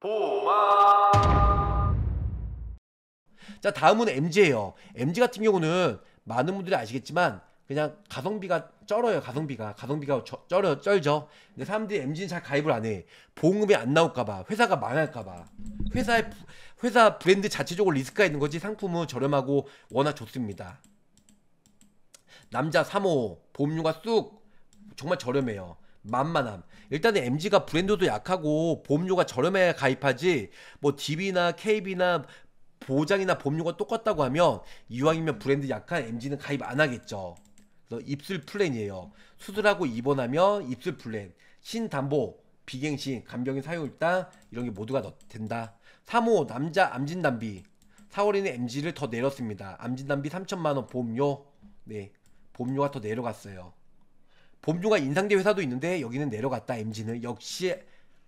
보험. 자, 다음은 MG예요. MG 같은 경우는 많은 분들이 아시겠지만 그냥 가성비가 쩔어요. 가성비가 쩔죠. 근데 사람들이 MG는 잘 가입을 안 해. 보험금이 안 나올까봐, 회사가 망할까봐. 회사 브랜드 자체적으로 리스크가 있는 거지 상품은 저렴하고 워낙 좋습니다. 남자 3호 보험료가 쑥, 정말 저렴해요. 만만함. 일단은 MG가 브랜드도 약하고 보험료가 저렴해야 가입하지, 뭐 DB나 KB나 보장이나 보험료가 똑같다고 하면 이왕이면 브랜드 약한 MG는 가입 안 하겠죠. 입술 플랜이에요. 수술하고 입원하면 입술 플랜, 신담보, 비갱신, 간병인 사용일당 이런 게 모두가 된다. 3호 남자 암진담비, 4월에는 MG를 더 내렸습니다. 암진담비 3,000만원 보험료, 네, 보험료가 더 내려갔어요. 보험료가 인상된 회사도 있는데 여기는 내려갔다. MG는 역시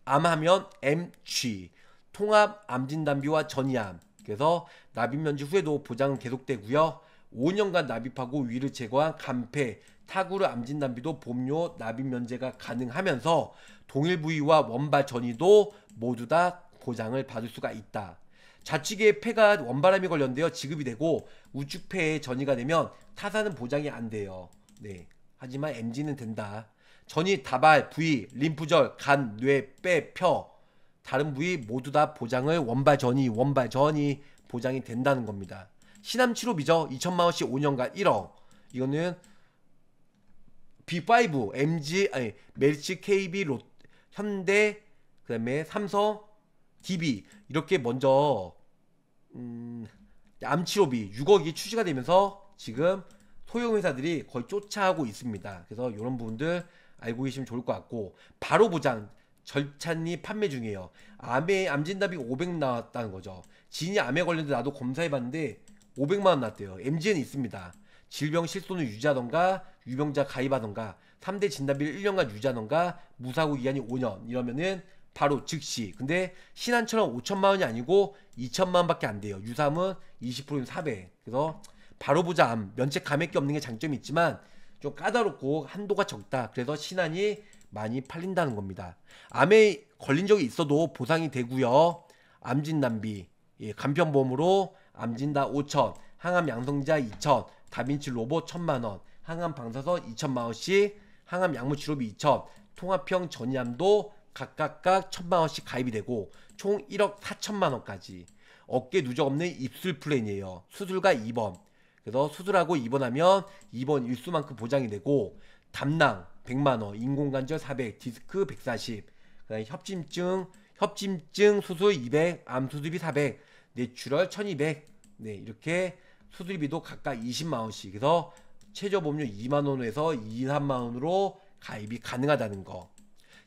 암하면 MG, 통합 암진담비와 전이암. 그래서 납입면제 후에도 보장은 계속되고요. 5년간 납입하고 위를 제거한 간폐, 타구르 암진담비도 보험료 납입면제가 가능하면서 동일 부위와 원발 전이도 모두 다 보장을 받을 수가 있다. 좌측의 폐가 원바람이 걸렸는데요, 지급이 되고 우측 폐에 전이가 되면 타사는 보장이 안 돼요. 네, 하지만 MG는 된다. 전이, 다발, 부위, 림프절, 간, 뇌, 뼈, 다른 부위 모두 다 보장을 원발 전이 보장이 된다는 겁니다. 신암 치료비죠. 2,000만원씩 5년간 1억. 이거는 B5, MG, 아니 메리츠, KB, 롯데, 현대, 그 다음에 삼성, DB 이렇게 먼저 암 치료비 6억이 출시가 되면서 지금 소형 회사들이 거의 쫓아오고 있습니다. 그래서 이런 부분들 알고 계시면 좋을 것 같고, 바로 보장 절찬리 판매 중이에요. 암에 암진답이 500 나왔다는 거죠. 지인이 암에 걸렸는데 나도 검사해봤는데 500만원 났대요. MG는 있습니다. 질병 실손을 유지하던가, 유병자 가입하던가, 3대 진단비를 1년간 유지하던가, 무사고 기한이 5년 이러면은 바로 즉시. 근데 신한처럼 5,000만원이 아니고 2,000만원밖에 안 돼요. 유사암은 20%인 4배. 그래서 바로 보자 암, 면책 감액이 없는 게 장점이 있지만 좀 까다롭고 한도가 적다. 그래서 신한이 많이 팔린다는 겁니다. 암에 걸린 적이 있어도 보상이 되고요. 암진단비, 예, 간편보험으로 암진다 5,000, 항암 양성자 2,000, 다빈치 로봇 1,000만원, 항암 방사선 2,000만원씩, 항암 약물치료비 2,000, 통합형 전이암도 각각 1,000만원씩 가입이 되고 총 1억 4,000만원까지. 어깨 누적 없는 입술 플랜이에요. 수술과 입원, 그래서 수술하고 입원하면 입원 일수만큼 보장이 되고, 담낭 100만원, 인공관절 400, 디스크 140, 그다음에 협심증 수술 200, 암 수술비 400, 내추럴 1200, 네, 이렇게 수술비도 각각 20만원씩. 그래서 최저보험료 2만원에서 2, 3만원으로 가입이 가능하다는 거.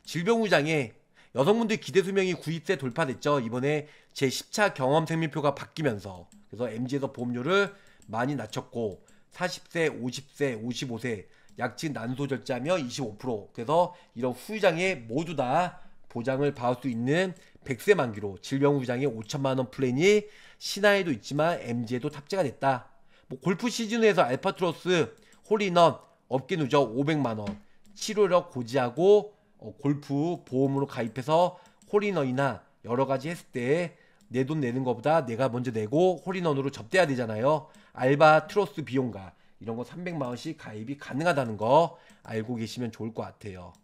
질병후장애, 여성분들 기대수명이 90세 돌파됐죠. 이번에 제10차 경험 생명표가 바뀌면서, 그래서 MG에서 보험료를 많이 낮췄고 40세, 50세, 55세 약측 난소절제하며 25%. 그래서 이런 후유장애 모두 다 보장을 받을 수 있는 100세 만기로 질병 후유장애 5,000만원 플랜이 신화에도 있지만 MG에도 탑재가 됐다. 뭐 골프 시즌에서 알파트로스, 홀인원, 업계 누적 500만원, 치료력 고지하고 골프 보험으로 가입해서 홀인원이나 여러가지 했을 때 내 돈 내는 것보다 내가 먼저 내고 홀인원으로 접대해야 되잖아요. 알바트로스 비용과 이런 거 300만원씩 가입이 가능하다는 거 알고 계시면 좋을 것 같아요.